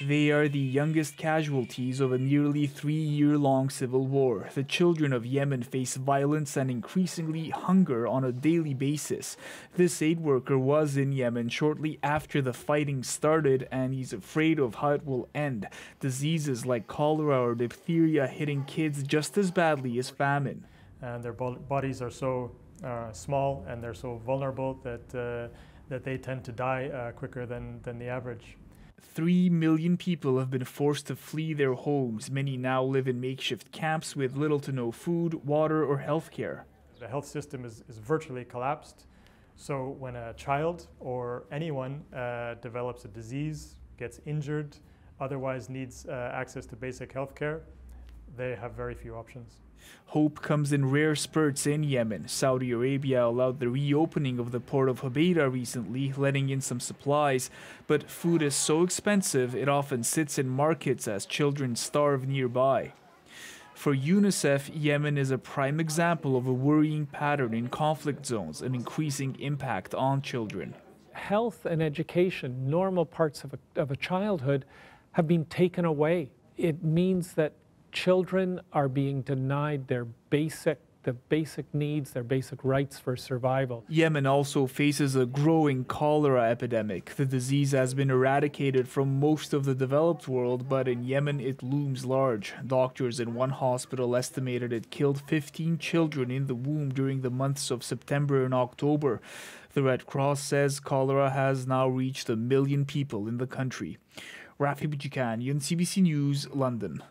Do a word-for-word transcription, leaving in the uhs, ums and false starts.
They are the youngest casualties of a nearly three-year-long civil war. The children of Yemen face violence and increasingly hunger on a daily basis. This aid worker was in Yemen shortly after the fighting started, and he's afraid of how it will end. Diseases like cholera or diphtheria hitting kids just as badly as famine. And their bodies are so uh, small and they're so vulnerable that, uh, that they tend to die uh, quicker than, than the average. Three million people have been forced to flee their homes. Many now live in makeshift camps with little to no food, water, or health care. The health system is, is virtually collapsed. So when a child or anyone uh, develops a disease, gets injured, otherwise needs uh, access to basic health care, they have very few options. Hope comes in rare spurts in Yemen. Saudi Arabia allowed the reopening of the port of Hodeida recently, letting in some supplies. But food is so expensive, it often sits in markets as children starve nearby. For UNICEF, Yemen is a prime example of a worrying pattern in conflict zones, an increasing impact on children. Health and education, normal parts of a, of a childhood, have been taken away. It means that children are being denied their basic, the basic needs, their basic rights for survival. Yemen also faces a growing cholera epidemic. The disease has been eradicated from most of the developed world, but in Yemen it looms large. Doctors in one hospital estimated it killed fifteen children in the womb during the months of September and October. The Red Cross says cholera has now reached a million people in the country. Raffy Boudjikanian, C B C News, London.